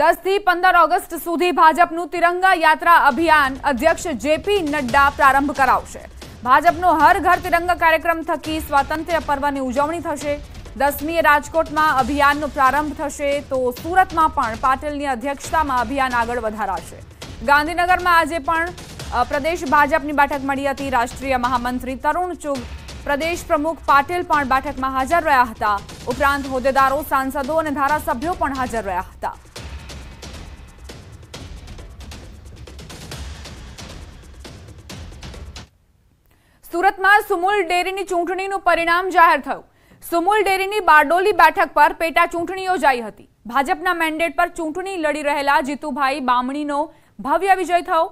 10 થી 15 ઓગસ્ટ સુધી ભાજપનું તિરંગા યાત્રા અભિયાન અધ્યક્ષ જેપી નડ્ડા પ્રારંભ કરાવશે. ભાજપનો હર ઘર તિરંગા કાર્યક્રમ થકી સ્વાતંત્ર્ય પર્વની ઉજવણી થશે. 10મીએ રાજકોટમાં અભિયાનનો પ્રારંભ થશે તો સુરતમાં પણ પાટીલની અધ્યક્ષતામાં અભિયાન આગળ વધારાશે. ગાંધીનગરમાં આજે પણ પ્રદેશ ભાજપની બેઠક મળી હતી. રાષ્ટ્રીય મહામંત્રી તરૂણ ચુગ, પ્રદેશ પ્રમુખ પાટીલ પણ બેઠકમાં હાજર રહ્યા હતા. ઉપરાંત હોદ્દેદારો, સાંસદો અને ધારાસભ્યો પણ હાજર રહ્યા હતા. સુરતમાં સુમુલ ડેરીની ચૂંટણીનું પરિણામ જાહેર થયું. સુમુલ ડેરીની બારડોલી બેઠક પર પેટા ચૂંટણી યોજાઈ હતી. ભાજપના મેન્ડેટ પર ચૂંટણી લડી રહેલા જીતૂભાઈ બામણીનો ભવ્ય વિજય થયો.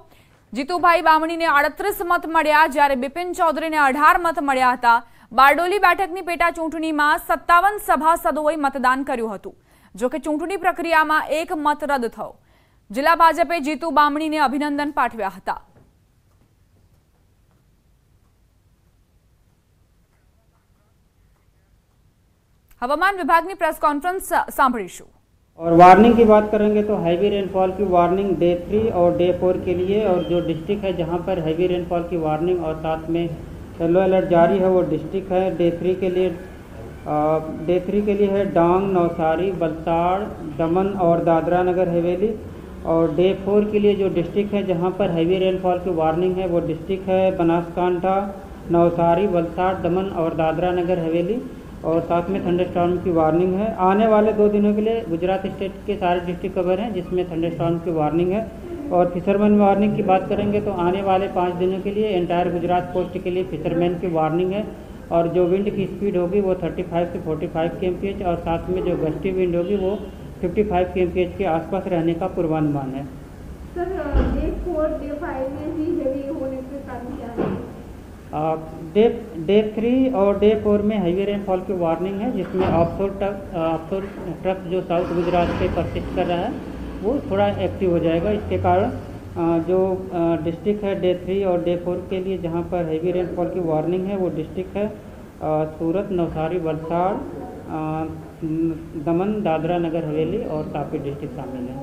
જીતૂભાઈ બામણીને 38 મત મળ્યા, જ્યારે બિપિન ચૌધરીને 18 મત મળ્યા હતા. બારડોલી બેઠકની પેટા ચૂંટણીમાં 57 સભાસદોએ મતદાન કર્યું હતું. જોકે ચૂંટણી પ્રક્રિયામાં એક મત રદ થયો. જિલ્લા ભાજપે જીતુ બામણીને અભિનંદન પાઠવ્યા હતા. हवामान विभाग ने प्रेस कॉन्फ्रेंस सांभळीशु और वार्निंग की बात करेंगे तो हैवी रेनफॉल की वार्निंग डे 3 और डे 4 के लिए और जो डिस्ट्रिक्ट है जहां पर हैवी रेनफॉल की वार्निंग और साथ में येलो अलर्ट जारी है वो डिस्ट्रिक्ट है डे 3 के लिए. डे 3 के लिए है डांग, नौसारी, बलसाड़, दमन और दादरा नगर हवेली. और डे 4 के लिए जो डिस्ट्रिक्ट है जहाँ पर हैवी रेनफॉल की वार्निंग है वो डिस्ट्रिक्ट है बनासकांठा, नौसारी, बलसाड़, दमन और दादरा नगर हवेली. और साथ में थंडरस्टॉर्म की वार्निंग है. आने वाले 2 दिनों के लिए गुजरात स्टेट के सारे डिस्ट्रिक्ट कवर हैं जिसमें थंडरस्टॉर्म की वार्निंग है. और फिशरमैन वार्निंग की बात करेंगे तो आने वाले 5 दिनों के लिए एंटायर गुजरात कोस्ट के लिए फिशरमैन की वार्निंग है. और जो विंड की स्पीड होगी वो 35 से 45 kmph और साथ में जो गस्टी विंड होगी वो 55 kmph के आसपास रहने का पूर्वानुमान है. डे 3 और डे 4 में हैवी रेनफॉल की वार्निंग है जिसमें offshore trough south south Gujarat से परसिस्ट कर रहा है वो थोड़ा एक्टिव हो जाएगा. इसके कारण जो डिस्ट्रिक्ट है डे 3 और डे 4 के लिए जहां पर हैवी रेनफॉल की वार्निंग है वो डिस्ट्रिक्ट है सूरत, नवसारी, वलसाड़, दमन, दादरा नगर हवेली और तापी डिस्ट्रिक्ट शामिल है.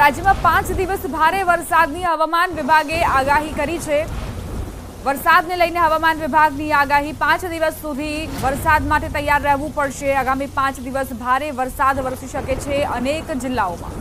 રાજ્યમાં 5 દિવસ ભારે વરસાદની હવામાન વિભાગે આગાહી કરી છે. વરસાદને લઈને હવામાન વિભાગની આગાહી, 5 દિવસ સુધી વરસાદ માટે તૈયાર રહેવું પડશે. આગામી 5 દિવસ ભારે વરસાદ વરસી શકે છે અનેક જિલ્લાઓમાં.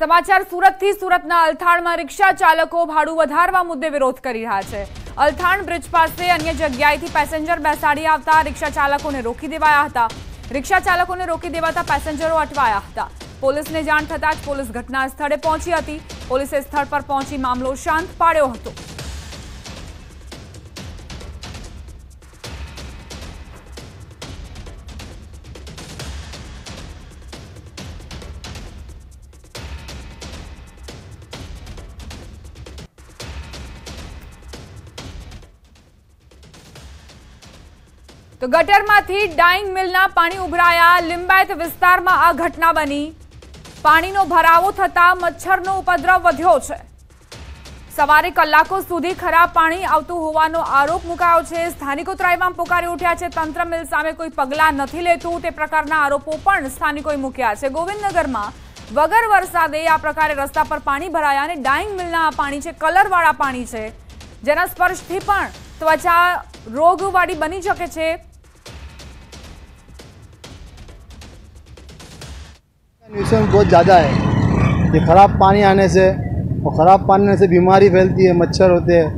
સમાચાર સુરતથી. સુરતના અલથાણમાં રિક્ષા ચાલકો ભાડું વધારવા મુદ્દે વિરોધ કરી રહ્યા છે. અલથાણ બ્રિજ પાસે અન્ય જગ્યાએથી પેસેન્જર બેસાડી આવતા રિક્ષા ચાલકોને રોકી દેવાયા હતા. रिक्शा चालकों ने रोकी देवाता पैसेंजरों अटवाया था. पुलिस ने जाण थता ज पुलिस घटना स्थले पहुंची हती. पुलिसे स्थल पर पहुंची मामलो शांत पाड्यो हतो. तो गटर मांथी डाइंग मिलना पाणी उभराया. लिंबायत विस्तार में आ घटना बनी. पाणीनो भरावो थता मच्छरनो उपद्रव वध्यो छे. सवारे कलाकों सुधी खराब पाणी आवतुं होवानो आरोप मुकायो छे. स्थानिको त्राईमाम पुकारी उठ्या छे. तंत्र मिल सामे कोई पगला नथी लेतुं ते प्रकारना आरोपो पण स्थानिकोए मूक्या छे. गोविंदनगर में वगर वरसादे आ प्रकारे रस्ता पर पाणी भराया अने डाइंग मिलना पाणी छे, कलरवाळा पाणी छे, जेना स्पर्शथी पण त्वचा रोगवाड़ी बनी सके छे. न्यूसेंस बहुत ज़्यादा है. ये ख़राब पानी आने से और ख़राब पानी से बीमारी फैलती है, मच्छर होते हैं.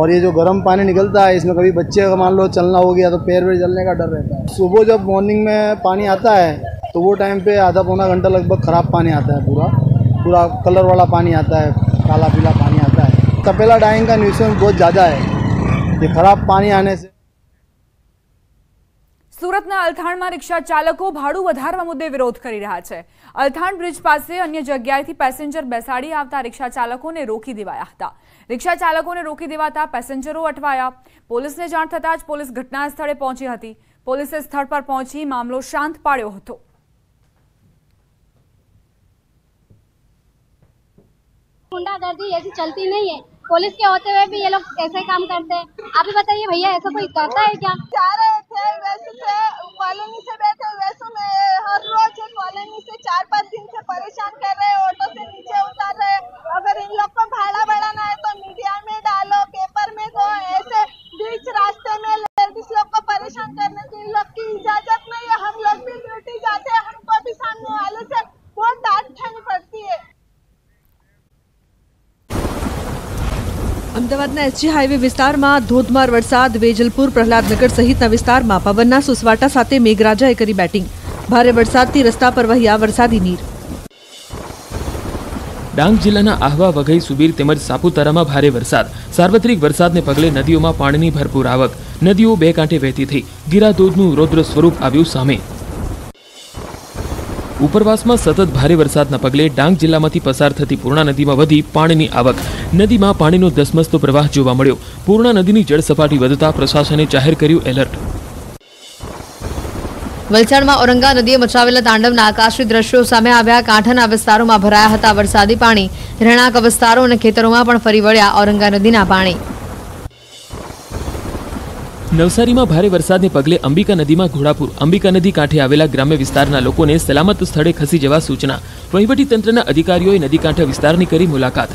और ये जो गर्म पानी निकलता है इसमें कभी बच्चे का मान लो चलना हो गया तो पैर वेर जलने का डर रहता है. सुबह जब मॉर्निंग में पानी आता है तो वो टाइम पे आधा पौना घंटा लगभग ख़राब पानी आता है. पूरा कलर वाला पानी आता है, काला पीला पानी आता है. तपेला डाइंग का न्यूसेंस बहुत ज़्यादा है. ये ख़राब पानी आने से. સુરતના અલથાણમાં રિક્ષા ચાલકો ભાડું વધારવા મુદ્દે વિરોધ કરી રહ્યા છે. અલથાણ બ્રિજ પાસે અન્ય જગ્યાએથી પેસેન્જર બેસાડી આવતા રિક્ષા ચાલકોને રોકી દેવાયા હતા. રિક્ષા ચાલકોને રોકી દેવાતા પેસેન્જરો અટવાયા. પોલીસને જાણ થતાં જ પોલીસ ઘટના સ્થળે પહોંચી હતી. પોલીસે સ્થળ પર પહોંચી મામલો શાંત પાડ્યો હતો. गुंडागर्दी ऐसी चलती नहीं है, पुलिस के होते हुए भी ये लोग ऐसे काम करते हैं। आप ही बताइए भैया, ऐसा कोई करता है क्या? जा रहे थे वैसे से कॉलोनी से, बैठे वैसे में हर रोज कॉलोनी से 4-5 दिन से परेशान कर रहे, ऑटो से नीचे उतार रहे। अगर इन लोग को भाड़ा बढ़ाना है तो मीडिया में डालो, पेपर में दो, ऐसे बीच रास्ते में लेडीज लोग को परेशान करने की इन लोग की इजाजत नहीं है। हम लोग भी ड्यूटी जाते हैं, हमको भी सामने वाले से बहुत डांट खानी पड़ती है। અમદાવાદના એસજી હાઈવે વિસ્તારમાં ધોધમાર વરસાદ, વેજલપુર, પ્રહલાદનગર સહિતના વિસ્તારમાં પવનના સુસવાટા સાથે મેઘરાજાએ કરી બેટિંગ, ભારે વરસાદથી રસ્તા પર વહ્યા વરસાદી નીર। ડાંગ જિલ્લાના આહવા, વઘઈ, સુબીર તેમજ સાપુતારામાં ભારે વરસાદ, સાર્વત્રિક વરસાદને પગલે નદીઓમાં પાણીની ભરપૂર આવક, નદીઓ બે કાંઠે વહેતી થઈ, ગીરાધોધનું રૌદ્ર સ્વરૂપ આવ્યું સામે। ઉપરવાસમાં સતત ભારે વરસાદના પગલે ડાંગ જિલ્લામાંથી પસાર થતી પૂર્ણા નદીમાં વધી પાણીની આવક, નદીમાં પાણીનો ધસમસતો પ્રવાહ જોવા મળ્યો। પૂર્ણા નદીની જળસપાટી વધતા પ્રશાસને જાહેર કર્યું એલર્ટ। વલસાડમાં ઓરંગા નદીએ મચાવેલા તાંડવના આકાશી દ્રશ્યો સામે આવ્યા। કાંઠાના વિસ્તારોમાં ભરાયા હતા વરસાદી પાણી, રહેણાંક વિસ્તારો અને ખેતરોમાં પણ ફરી વળ્યા ઓરંગા નદીના પાણી। નવસારીમાં ભારે વરસાદને પગલે અંબિકા નદીમાં ઘોડાપુર, અંબિકા નદી કાંઠે આવેલા ગ્રામ્ય વિસ્તારના લોકોને સલામત સ્થળે ખસી જવા સૂચના, વહીવટીતંત્રના અધિકારીઓએ નદી કાંઠા વિસ્તારની કરી મુલાકાત।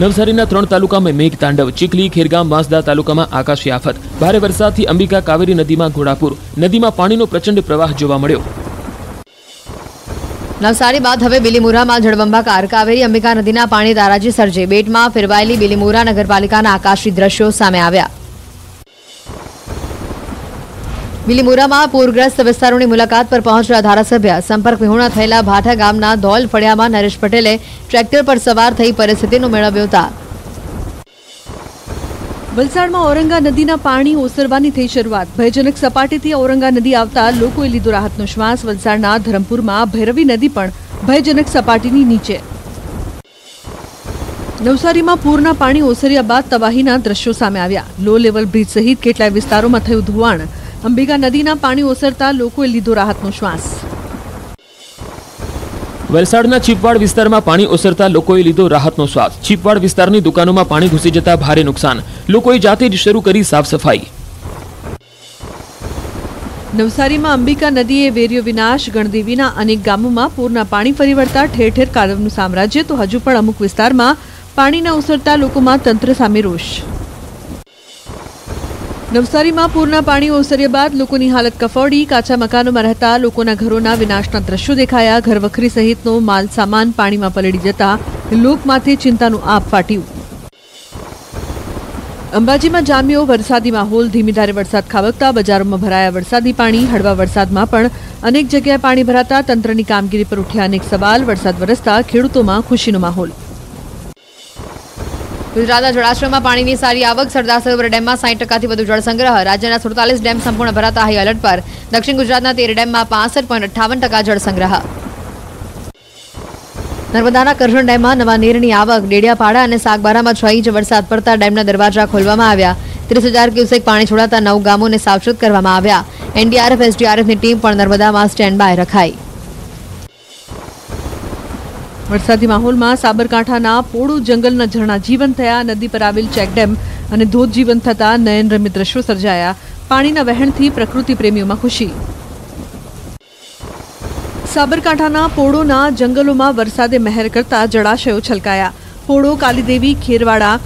નવસારીના 3 તાલુકામાં મેઘતાંડવ, ચીખલી, ખેરગામ, વાંસદા તાલુકામાં આકાશી આફત, ભારે વરસાદથી અંબિકા, કાવેરી નદીમાં ઘોડાપુર, નદીમાં પાણીનો પ્રચંડ પ્રવાહ જોવા મળ્યો। નવસારી બાદ હવે બીલીમોરામાં જળબંબાકાર, કાવેરી અંબિકા નદીના પાણી તારાજી સર્જે, બેટમાં ફેરવાયેલી બીલીમોરા નગરપાલિકાના આકાશી દ્રશ્યો સામે આવ્યા। બીલીમોરામાં પૂરગ્રસ્ત વિસ્તારોની મુલાકાત પર પહોંચ્યા ધારાસભ્ય, સંપર્ક વિહોણા થયેલા ભાઠા ગામના ધોલ ફળિયામાં નરેશ પટેલે ટ્રેક્ટર પર સવાર થઈ પરિસ્થિતિનો મેળવ્યો તાર। વલસાડમાં ઓરંગા નદીના પાણી ઓસરવાની થઈ શરૂઆત, ભયજનક સપાટીથી ઓરંગા નદી આવતા લોકોએ લીધો રાહતનો શ્વાસ। વલસાડના ધરમપુરમાં ભૈરવી નદી પણ ભયજનક સપાટીની નીચે। નવસારીમાં પૂરના પાણી ઓસર્યા બાદ તબાહીના દ્રશ્યો સામે આવ્યા, લો લેવલ બ્રિજ સહિત કેટલાય વિસ્તારોમાં થયું ધોવાણ, અંબિકા નદીના પાણી ઓસરતા લોકોએ લીધો રાહતનો શ્વાસ। વલસાડના ચીપવાડ વિસ્તારમાં પાણી ઓસરતા લોકોએ લીધો રાહતનો શ્વાસ, ચીપવાડ વિસ્તારની દુકાનોમાં પાણી ઘૂસી જતા ભારે નુકસાન, લોકોએ જાતે જ શરૂ કરી સાફ સફાઈ। નવસારીમાં અંબિકા નદીએ વેર્યો વિનાશ, ગણદેવીના અનેક ગામોમાં પૂરના પાણી ફરી વળતા ઠેર ઠેર કાદવનું સામ્રાજ્ય, તો હજુ પણ અમુક વિસ્તારમાં પાણીના ઓસરતા લોકોમાં તંત્ર સામે રોષ। નવસારીમાં પૂરના પાણી ઓસર્યા બાદ લોકોની હાલત કફોડી, કાચા મકાનોમાં રહેતા લોકોના ઘરોના વિનાશના દ્રશ્યો દેખાયા, ઘરવખરી સહિતનો માલ સામાન પાણીમાં પલળી જતા લોકમાથે ચિંતાનું આભ ફાટ્યું। અંબાજીમાં જામ્યો વરસાદી માહોલ, ધીમી ધારે વરસાદ ખાબકતા બજારોમાં ભરાયા વરસાદી પાણી, હળવા વરસાદમાં પણ અનેક જગ્યાએ પાણી ભરાતા તંત્રની કામગીરી પર ઉઠ્યા અનેક સવાલ, વરસાદ વરસતા ખેડૂતોમાં ખુશીનો માહોલ। ગુજરાતના જળાશયોમાં પાણીની સારી આવક, સરદાર સરોવર ડેમમાં 60%થી વધુ જળસંગ્રહ, રાજ્યના 47 ડેમ સંપૂર્ણ ભરાતા હાઈ એલર્ટ પર, દક્ષિણ ગુજરાતના 13 ડેમમાં 65.58% જળસંગ્રહ। નર્મદાના કરજણ ડેમમાં નવા નીરની આવક, ડેડિયાપાડા અને સાગબારામાં 6 ઇંચ વરસાદ પડતા ડેમના દરવાજા ખોલવામાં આવ્યા, 30,000 ક્યુસેક પાણી છોડાતા 9 ગામોને સાવચેત કરવામાં આવ્યા, એનડીઆરએફ એસડીઆરએફની ટીમ પણ નર્મદામાં સ્ટેન્ડ બાય રખાઈ। વરસાદી માહોલમાં સાબરકાંઠાના પોળો જંગલના ઝરણા જીવંત થયા, નદી પર આવેલ ચેકડેમ અને ધોધ જીવંત થતા નયનરમ્ય દ્રશ્યો સર્જાયા, પાણીના વહેણથી પ્રકૃતિ પ્રેમીઓમાં ખુશી। સાબરકાંઠાના પોળોના જંગલોમાં વરસાદે મહેર કરતા જળાશયો છલકાયા, પોળો, કાલીદેવી, ખેરવાડા,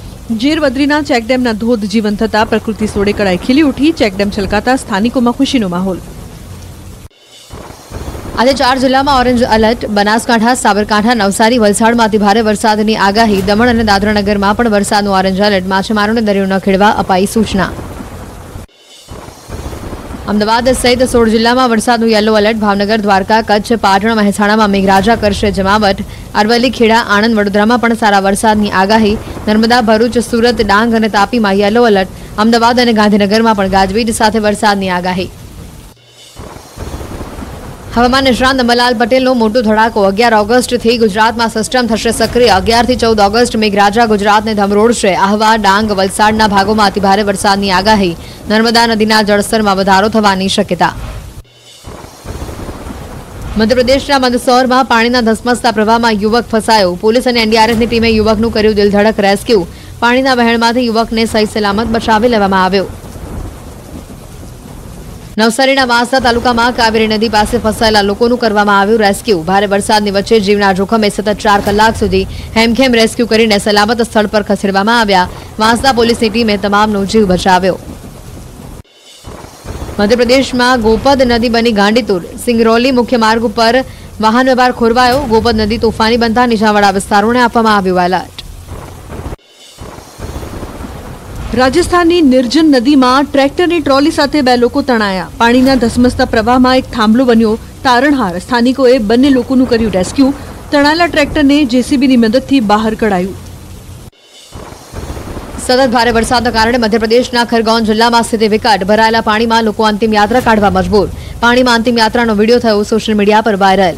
જેરબદ્રીના ચેકડેમના ધોધ જીવંત થતા પ્રકૃતિ સોળે કળાએ ખીલી ઉઠી, ચેકડેમ છલકાતા સ્થાનિકોમાં ખુશીનો માહોલ। આજે 4 જિલ્લામાં ઓરેન્જ એલર્ટ, બનાસકાંઠા, સાબરકાંઠા, નવસારી, વલસાડમાં અતિભારે વરસાદની આગાહી, દમણ અને દાદરાનગરમાં પણ વરસાદનું ઓરેન્જ એલર્ટ, માછીમારોને દરિયો ન ખેડવા અપાઈ સૂચના। અમદાવાદ સહિત 16 જિલ્લામાં વરસાદનું યલો એલર્ટ, ભાવનગર, દ્વારકા, કચ્છ, પાટણ, મહેસાણામાં મેઘરાજા કરશે જમાવટ, અરવલ્લી, ખેડા, આણંદ, વડોદરામાં પણ સારા વરસાદની આગાહી, નર્મદા, ભરૂચ, સુરત, ડાંગ અને તાપીમાં યલો એલર્ટ, અમદાવાદ અને ગાંધીનગરમાં પણ ગાજવીજ સાથે વરસાદની આગાહી। હવામાન નિષ્ણાંત અંબાલાલ પટેલનો મોટો ધડાકો, 11 ઓગસ્ટથી ગુજરાતમાં સિસ્ટમ થશે સક્રિય, 11 થી 14 ઓગસ્ટ મેઘરાજા ગુજરાતને ધમરોડશે, આહવા, ડાંગ, વલસાડના ભાગોમાં અતિભારે વરસાદની આગાહી, નર્મદા નદીના જળસ્તરમાં વધારો થવાની શક્યતા। મધ્યપ્રદેશના મંદસૌરમાં પાણીના ધસમસતા પ્રવાહમાં યુવક ફસાયો. પોલીસ અને એનડીઆરએફની ટીમે યુવકનું કર્યું દિલધડક રેસ્ક્યુ. પાણીના વહેણમાંથી યુવકને સહી સલામત બચાવી લેવામાં આવ્યો. નવસારીના વાંસદા તાલુકામાં કાવેરી નદી પાસે ફસાયેલા લોકોનું કરવામાં આવ્યું રેસ્ક્યુ. ભારે વરસાદની વચ્ચે જીવના જોખમે સતત 4 કલાક સુધી હેમખેમ રેસ્ક્યુ કરીને સલામત સ્થળ પર ખસેડવામાં આવ્યા. વાંસદા પોલીસની ટીમે તમામનો જીવ બચાવ્યો. मध्यप्रदेश में गोपद नदी बनी गांडीतूर. सींगरोली मुख्य मार्ग पर वाहन व्यवहार खोरवायो. गोपद नदी तूफानी बनता निशावाड़ा विस्तारों ने आपवामां आव्युं अलर्ट. राजस्थान की निर्जन नदी में ट्रेक्टर ने ट्रॉली साथे 2 लोग तणाया. पानी धसमसता प्रवाह में एक थांबलो बन्यो तारणहार. स्थानिकोए बंने लोकोनु कर्यु रेस्क्यू. तणायेला ट्रेक्टर ने जेसीबी की मददथी बहार कढायु. सतत भारे वरसाद के कारण मध्यप्रदेश खरगोन जिला में स्थिति विकट. भरायेला पानी में लोग अंतिम यात्रा काढ़वा मजबूर. पानी में अंतिम यात्रा वीडियो थयो सोशल मीडिया पर वायरल.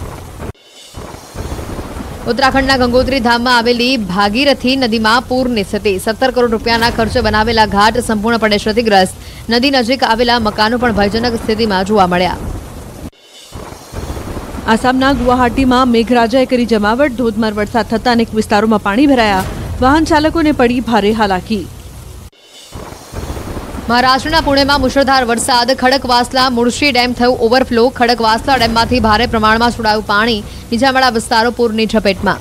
उत्तराखंड गंगोत्री धाम में आवेली भागीरथी नदी में पूर की स्थिति. 70 करोड़ रूपिया खर्चे बनावेला घाट संपूर्णपणे क्षतिग्रस्त. नदी नजीक आवेला मकानों पण भयजनक स्थिति में जोवा मळ्या. आसामना गुवाहाटी में मेघराजाए करी जमावट. धोधमार वरसाद थता अनेक विस्तारों में पानी भराया. वाहन चालकों ने पड़ी भारी हालाकी. महाराष्ट्र पुणे में मुसळधार वरसाद. खड़कवासला मुळशी डेम थयो ओवरफ्लो. खड़कवासला डेम में भारे प्रमाण में छोड़ायु पानी. निजामड़ा विस्तारों पूरनी झपेट में.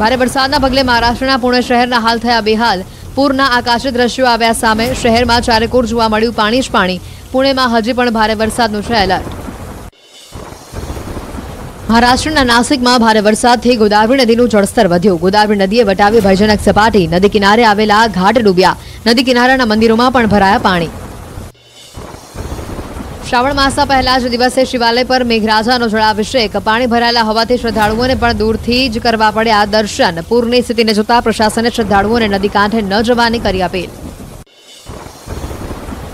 भारे वरसादना पगले महाराष्ट्र पुणे शहर हाल थया बेहाल. पूरना आकाशीय दृश्यों आव्या सामे. शहर में चारेकोर जोवा मळ्यु पाणी ज पाणी. पुणे में हजी पण भारे वरसादनो छे अलर्ट. महाराष्ट्रना नासिक में भारे वरसाद थी गोदावरी नदीનું જળસ્તર વધ્યું. गोदावरी नदीए વટાવી ભયજનક સપાટી. नदी किनारे આવેલા ઘાટ ડૂબ્યા. नदी કિનારાના મંદિરોમાં પણ ભરાયા પાણી. શ્રાવણ માસના પહેલા જ દિવસે શિવાલય પર મેઘરાજાનો જળાભિષેક. પાણી ભરાયેલા હોવાથી શ્રદ્ધાળુઓને પણ દૂરથી જ કરવા પડ્યા દર્શન. પૂરની સ્થિતિને જોતા પ્રશાસને શ્રદ્ધાળુઓને નદી કાંઠે ન જવાની કરી અપીલ.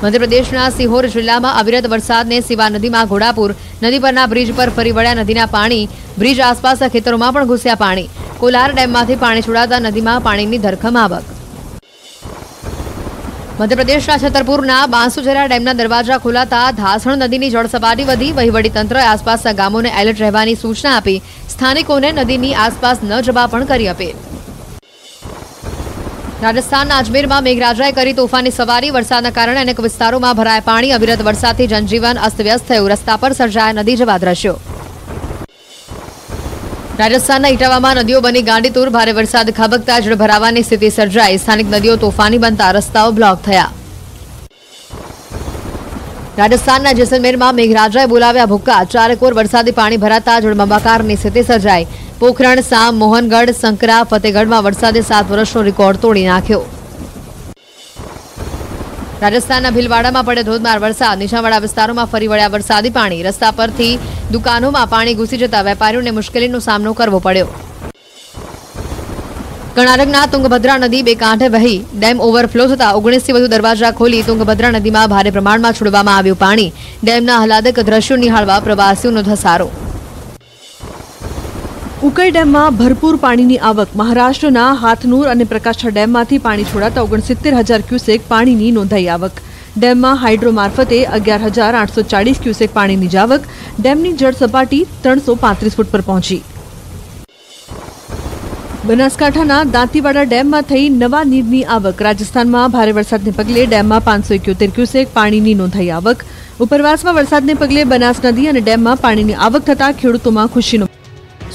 मध्यप्रदेशना सीहोर जिला में अविरत वरसाद ने सीवा नदी में घोड़ापूर. नदी पर ब्रिज पर फरी वळ्या नदी पानी. ब्रिज आसपास खेतरों में घुसया पानी. कोलार डेम में पानी छोड़ाता नदी में पानी की धरखम आवक. मध्यप्रदेश छतरपुर बांसुजरा डेमना दरवाजा खोलाता धासण नदी की जलसपाटी वधी. वहीवटीतंत्र आसपास गामों ने एलर्ट रहने की सूचना आपी. स्थानिकों ने नदी की आसपास न जवा करी अपील. राजस्थान अजमेर में मेघराजाए करी तोफानी सवारी. वरसादना कारणे अनेक विस्तारों में भराया पाणी. अविरत वरसादथी जनजीवन अस्तव्यस्त थयुं. रस्ता पर सर्जाया नदी जेवा दृश्यो. राजस्थान इटावा में नदीओ बनी गांडीतूर. भारे वरसाद खाबकता जल भरावानी स्थिति सर्जाई. स्थानिक नदीओ तोफानी बनता रस्ताओ ब्लॉक थया. राजस्थान जैसलमेर में मेघराजाए बोलाव्या भूक्का. 4 एकड़ वरसादी पाणी भराता जलबंबाकार की स्थिति सर्जाई. पोखरण साम मोहनगढ़ संकरा फतेहगढ़ में वरसादे 7 वर्षनो रिकॉर्ड तोड़ी नाख्यो. राजस्थान भीलवाड़ा में पड़े धोधमार वरसाद. निशावाड़ा विस्तारों में फरी वळ्या वरसादी पाणी. रस्ता परथी दुकानों में पाणी घुसी जता वेपारीओं ने मुश्केलीनो सामनो करवो पड्यो. कर्नाटकना तुंगभद्रा नदी 2 कांठे वही. डेम ओवरफ्लो थता 19 વધુ દરવાજા ખોલી. तुंगभद्रा नदी में भारे प्रमाण में छोड़वामां आव्युं पाणी. डेमना आह्लादक दृश्यो निहाळवा प्रवासीओनो धसारो. उकाई डेम में भरपूर पानी की आवक. महाराष्ट्र हाथनूर और प्रकाशा डेम में पानी छोड़ाता 69,000 क्यूसेक पानी की नोंधाई आवक. डेम में हाइड्रो मार्फते 11,840 क्यूसेक पानी की आवक. डेम की जल सपाटी 335 फूट पर पहुंची. बनासकांठा दांतीवाड़ा डेम में थी नवा नीर की आवक. राजस्थान में भारे वरसाद ने पगले डेम में 571 क्यूसेक पानी की नोंधाई आवक. उपरवास में वरसाद ने पगले बनास नदी और डेम में पानी की आवक थता खेडूतों में खुशी.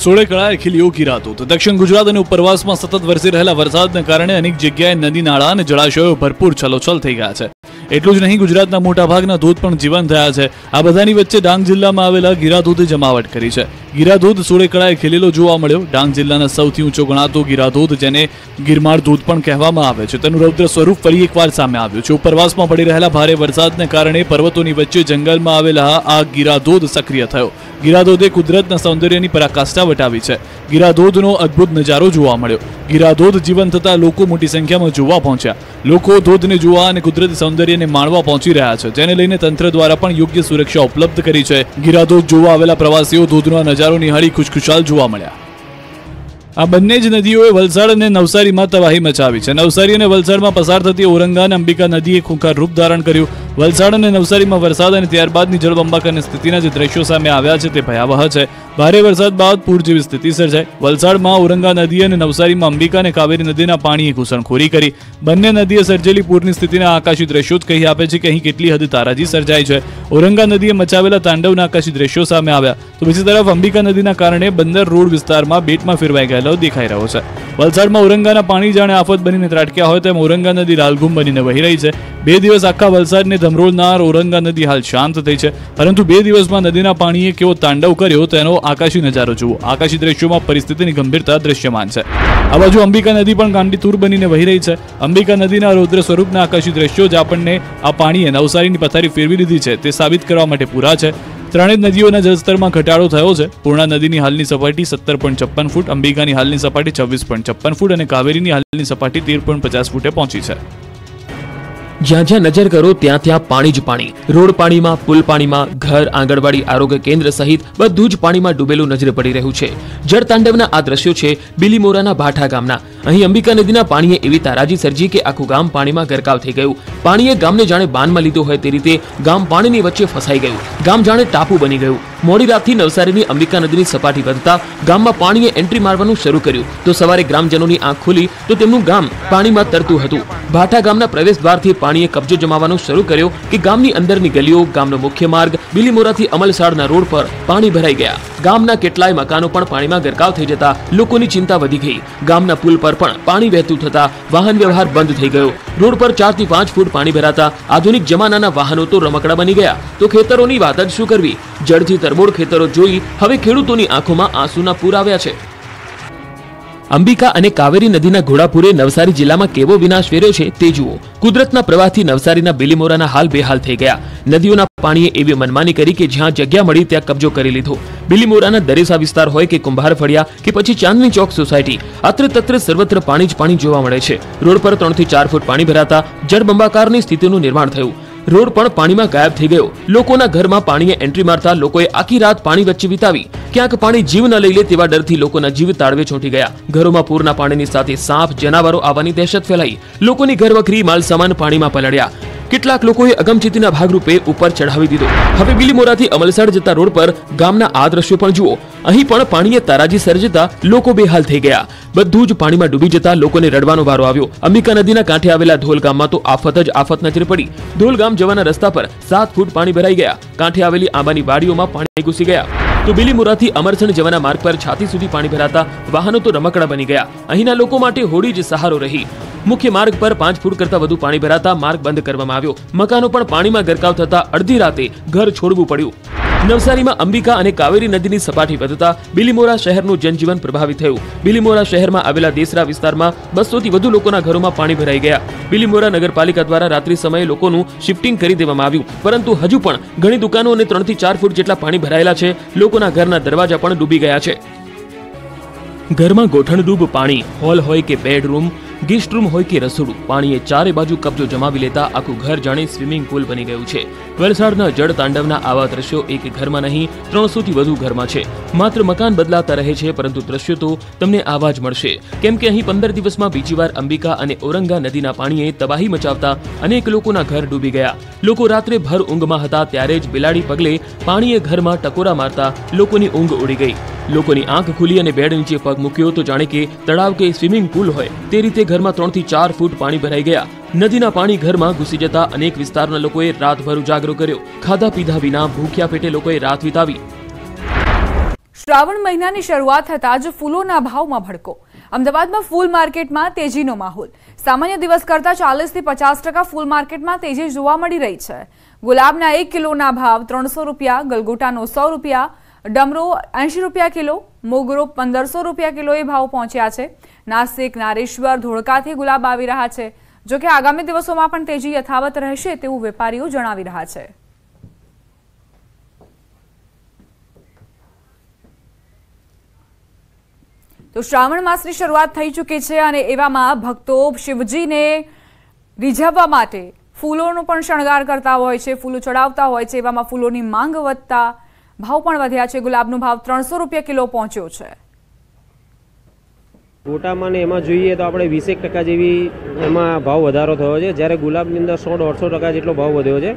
16 कलाए खिलियों की रातों. तो दक्षिण गुजरात और उपरवास में सतत वरसी रहेला वरसादने कारणे अनेक जग्याए नदी नाळा अने जळाशयो भरपूर छलोछल थई गया छे. एटलुं ज नहीं, गुजरातना मोटा भागना धोध पण जीवंत थया छे. आ बधानी वच्चे डांग जिल्लामां आवेला गीराधोधे जमावट करी छे. गीराधोध 16 कलाए खिलेलो जोवा मळ्यो. डांग जिल्लानो सौथी ऊंचो गणातो गीराधोध जेने गीरमार धोध पण कहेवामां आवे छे तेनुं रौद्र स्वरूप फरी एकवार सामे आव्युं छे. उपरवासमां पड़ी रहेला भारे वरसादने कारणे पर्वतोनी वच्चे जंगलमां आवेला आ गीराधोध सक्रिय थयो. गीराधोधे कुदरतना सौंदर्यनी पराकाष्ठा वटावी छे. गीराधोधनो अद्भुत नजारो जोवा मळ्यो. गीराधोध जीवंत थता लोको मोटी संख्यामां जोवा पहोंच्या. लोको धोधने जोवा अने कुदरती सौंदर्यने माणवा पहोंची રહ્યા છે, જેને લઈને તંત્ર દ્વારા પણ યોગ્ય સુરક્ષા ઉપલબ્ધ કરી છે. ગીરાધોધ જોવા આવેલા પ્રવાસીઓ ધોધનો નજારો નિહાળી ખુશખુશાલ જોવા મળ્યા. આ બંને જ નદીઓએ વલસાડ અને નવસારીમાં તબાહી મચાવી છે. નવસારી અને વલસાડમાં પસાર થતી ઓરંગા અને અંબિકા નદીએ ખૂંખાર રૂપ ધારણ કર્યું. વલસાડ અને નવસારીમાં વરસાદ અને ત્યારબાદની જળબંબાકારની સ્થિતિના જે દ્રશ્યો સામે આવ્યા છે તે ભયાવહ છે। ભારે વરસાદ બાદ પૂર જેવી સ્થિતિ સર્જાઈ। વલસાડમાં ઔરંગા નદી અને નવસારીમાં અંબિકા અને કાવેરી નદીના પાણીએ ઘૂસણખોરી કરી। બંને નદીએ સર્જેલી પૂરની સ્થિતિના આકાશી દ્રશ્યો જ કહી આપે છે કે અહીં કેટલી હદ તારાજી સર્જાઈ છે। ઔરંગા નદીએ મચાવેલા તાંડવના આકાશી દ્રશ્યો સામે આવ્યા તો બીજી તરફ અંબિકા નદીના કારણે બંદર રોડ વિસ્તારમાં બેટમાં ફેરવાઈ ગયેલો દેખાઈ રહ્યો છે। વલસાડમાં ઔરંગાના પાણી જાણે આફત બનીને ત્રાટક્યા હોય તેમ ઔરંગા નદી લાલઘૂમ બનીને વહી રહી છે। બે દિવસ આખા વલસાડને ધમરોળનાર ઔરંગા નદી હાલ શાંત થઈ છે, પરંતુ બે દિવસમાં નદીના પાણીએ કેવો તાંડવ કર્યો તેનો આકાશી નજારો જુઓ। આકાશી દ્રશ્યોમાં પરિસ્થિતિની ગંભીરતા દ્રશ્યમાન છે। આ બાજુ અંબિકા નદી પણ ગાંડીતુર બનીને વહી રહી છે। અંબિકા નદીના રૌદ્ર સ્વરૂપના આકાશી દ્રશ્યો જ આપણને આ પાણીએ નવસારીની પથારી ફેરવી દીધી છે તે સાબિત કરવા માટે પૂરા છે। ત્રણેય નદીઓના જળસ્તરમાં ઘટાડો થયો છે। પૂર્ણા નદીની હાલની સપાટી 17.56 ફૂટ, અંબિકાની હાલની સપાટી 26.56 ફૂટ અને કાવેરીની હાલની સપાટી 13.50 ફૂટે પહોંચી છે। જ્યાં જ્યાં નજર કરો ત્યાં ત્યાં પાણી જ પાણી। રોડ પાણીમાં, પુલ પાણીમાં, ઘર, આંગણવાડી, આરોગ્ય કેન્દ્ર સહિત બધું જ પાણીમાં ડૂબેલું નજરે પડી રહ્યું છે। જળતાંડવના આ દ્રશ્યો છે બિલીમોરાના ભાઠા ગામના। અહીં અંબિકા નદીના પાણીએ એવી તારાજી સર્જી કે આખું ગામ પાણીમાં ગરકાવ થઈ ગયું। પાણીએ ગામને જાણે બાનમાં લીધો હોય તે રીતે ગામ પાણીની વચ્ચે ફસાઈ ગયું। ગામ જાણે ટાપુ બની ગયું। મોડી રાતથી નવસારીની અંબિકા નદીની સપાટી વધતા ગામમાં પાણીએ એન્ટ્રી મારવાનું શરૂ કર્યું તો સવારે ગ્રામજનોની આંખ ખુલી તો તેમનું ગામ પાણીમાં તરતું હતું। ભાઠા ગામના પ્રવેશ દ્વારથી પાણીએ કબજો જમાવવાનું શરૂ કર્યો કે ગામની અંદરની ગલીઓ, ગામનો મુખ્ય માર્ગ, બિલીમોરાથી અમલસાડના રોડ પર પાણી ભરાઈ ગયા। ગામના કેટલાય મકાનો પણ પાણીમાં ગરકાવ થઈ જતા લોકોની ચિંતા વધી ગઈ। ગામના પુલ પર પણ પાણી વહેતું થતા વાહન વ્યવહાર બંધ થઈ ગયો। રોડ પર 4 થી 5 ફૂટ પાણી ભરાતા આધુનિક જમાનાના વાહનો તો રમકડા બની ગયા તો ખેતરોની વાત જ શું કરવી। જળથી તરબોળ ખેતરો જોઈ હવે ખેડૂતોની આંખોમાં આંસુના પૂર આવ્યા છે। અંબિકા અને કાવેરી નદીના ઘોડાપુરે નવસારી જિલ્લામાં કેવો વિનાશ વેર્યો છે તે જુઓ। કુદરતના પ્રવાહથી નવસારીના બિલીમોરાના હાલ બેહાલ થઈ ગયા। નદીઓના પાણીએ એવી મનમાની કરી કે જ્યાં જગ્યા મળી ત્યાં કબજો કરી લીધો। બિલીમોરાના દરેસા વિસ્તાર હોય કે કુંભાર ફળિયા કે પછી ચાંદની ચોક સોસાયટી, અત્ર તત્ર સર્વત્ર પાણી જ પાણી જોવા મળે છે। રોડ પર 3 થી 4 ફૂટ પાણી ભરાતા જળબંબાકારની સ્થિતિનું નિર્માણ થયું। રોડ પણ પાણીમાં ગાયબ થઈ ગયો। લોકોના ઘરમાં પાણીએ એન્ટ્રી મારતા લોકોએ આખી રાત પાણી વચ્ચે વિતાવી। ક્યાંક પાણી જીવ ન લઈ લે તેવા ડરથી લોકોના જીવ તાળવે છોટી ગયા। ઘરોમાં પૂરના પાણીની સાથે સાપ, જનાવરો આવવાની દહેશત ફેલાઈ। લોકોની ઘરવખરી, માલસામાન પાણીમાં પલળ્યા। કેટલાક લોકોએ અગમચેતીના ભાગરૂપે ઉપર ચઢાવી દીધો। હવે બિલીમોરાથી અમલસાડ જતા રોડ પર ગામના આ દ્રશ્યો પણ જુઓ। અહીં પણ પાણીએ તારાજી સર્જતા લોકો બેહાલ થઈ ગયા। બધું જ પાણીમાં ડૂબી જતા લોકોને રડવાનો વારો આવ્યો। અંબિકા નદીના કાંઠે આવેલા ધોલ ગામમાં તો આફત જ આફત નજરે પડી। ધોલ ગામ જવાના રસ્તા પર 7 ફૂટ પાણી ભરાઈ ગયા। કાંઠે આવેલી આંબાની વાડીઓમાં પાણી ઘૂસી ગયા તો બિલીમોરાથી અમરસણ જવાના માર્ગ પર છાતી સુધી પાણી ભરાતા વાહનો તો રમકડા બની ગયા। અહીંના લોકો માટે હોડી જ સહારો રહી। મુખ્ય માર્ગ પર 5 ફૂટ કરતા વધુ પાણી ભરાતા માર્ગ બંધ કરવામાં આવ્યો। મકાનો પણ પાણીમાં ગરકાવ થતા અડધી રાતે ઘર છોડવું પડ્યું। નવસારીમાં અંબિકા અને કાવેરી નદીની સપાટી વધતા બિલીમોરા શહેરનું જનજીવન પ્રભાવિત થયું। બિલીમોરા શહેરમાં આવેલા દેસરા વિસ્તારમાં 200 થી વધુ લોકોના ઘરોમાં પાણી ભરાઈ ગયા। બિલીમોરા નગરપાલિકા દ્વારા રાત્રિ સમયે લોકોનું શિફ્ટિંગ કરી દેવામાં આવ્યું, પરંતુ હજુ પણ ઘણી દુકાનો અને 3 થી 4 ફૂટ જેટલા પાણી ભરાયેલા છે। લોકોના ઘરના દરવાજા પણ ડૂબી ગયા છે। ઘરમાં ગોઠણડૂબ પાણી, હોલ હોય કે બેડરૂમ, ગેસ્ટ રૂમ હોય કે રસોડું, પાણીએ ચારે બાજુ કબજો જમાવી લેતા આખું ઘર જાણે સ્વિમિંગ પુલ બની ગયું છે। વલસાડના જળ તાંડવના આવા દ્રશ્યો એક ઘરમાં નહીં 300 થી વધુ ઘરમાં છે। માત્ર મકાન બદલાતા રહે છે, પરંતુ દ્રશ્યો તો તમને આવા જ મળશે, કેમ કે અહીં 15 દિવસમાં બીજી વાર અંબિકા અને ઔરંગા નદીના પાણીએ તબાહી મચાવતા અનેક લોકોના ઘર ડૂબી ગયા। લોકો રાત્રે ભર ઊંઘમાં હતા ત્યારે જ બિલાડી પગલે પાણીએ ઘરમાં ટકોરા મારતા લોકોની ઊંઘ ઉડી ગઈ। લોકોની આંખ ખુલી અને બેડ નીચે પગ મૂક્યો તો જાણે કે તળાવ કે સ્વિમિંગ પુલ હોય તે રીતે ઘરમાં 3 થી 4 ફૂટ પાણી ભરાઈ ગયા। નદીના પાણી ઘરમાં ઘૂસી જતા અનેક વિસ્તારના લોકોએ રાતભર ઉજાગરો કર્યો। ખાધા પીધા વિના ભૂખ્યા પેટે લોકોએ રાત વિતાવી। શ્રાવણ મહિનાની શરૂઆત થતા જ ફૂલોના ભાવમાં ભડકો। અમદાવાદમાં ફૂલ માર્કેટમાં તેજીનો માહોલ। સામાન્ય દિવસ કરતા 40 થી 50% ફૂલ માર્કેટમાં તેજી જોવા મળી રહી છે। ગુલાબના 1 કિલોના ભાવ 300 રૂપિયા, ગલગોટાનો 100 રૂપિયા, डमरो 80 રૂપિયા કિલો, મોગરો 1500 રૂપિયા કિલો એ ભાવ પહોંચ્યા છે। નાસિક, નારેશ્વર, ધોળકાથી ગુલાબ આવી રહ્યા છે। જો કે આગામી દિવસોમાં પણ તેજી યથાવત રહેશે તેવું વેપારીઓ જણાવી રહ્યા છે। તો શ્રાવણ માસની શરૂઆત થઈ ચૂકી છે અને એવામાં ભક્તો શિવજીને રીઝવવા માટે ફૂલોનો પણ શણગાર કરતા હોય છે, ફૂલો ચડાવતા હોય છે। એવામાં ફૂલોની માંગ વધતા ભાવ પણ વધ્યા છે। ગુલાબનો ભાવ 300 રૂપિયા કિલો પહોંચ્યો છે। મોટામાં ને એમાં જોઈએ તો આપણે 20% જેવી એમાં ભાવ વધારો થયો છે, જ્યારે ગુલાબની અંદર 100-150% જેટલો ભાવ વધ્યો છે,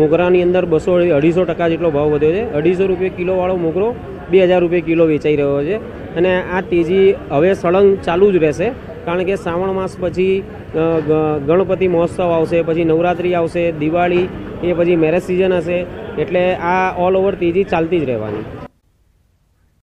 મોગરાની અંદર 200-250% જેટલો ભાવ વધ્યો છે। 250 રૂપિયા કિલોવાળો મોગરો 2000 રૂપિયા કિલો વેચાઈ રહ્યો છે અને આ તેજી હવે સળંગ ચાલુ જ રહેશે, કારણ કે શ્રાવણ માસ પછી ગણપતિ મહોત્સવ આવશે, પછી નવરાત્રિ આવશે, દિવાળી, એ પછી મેરેજ સિઝન હશે, એટલે આ ઓલ ઓવર તેજી ચાલતી જ રહેવાની।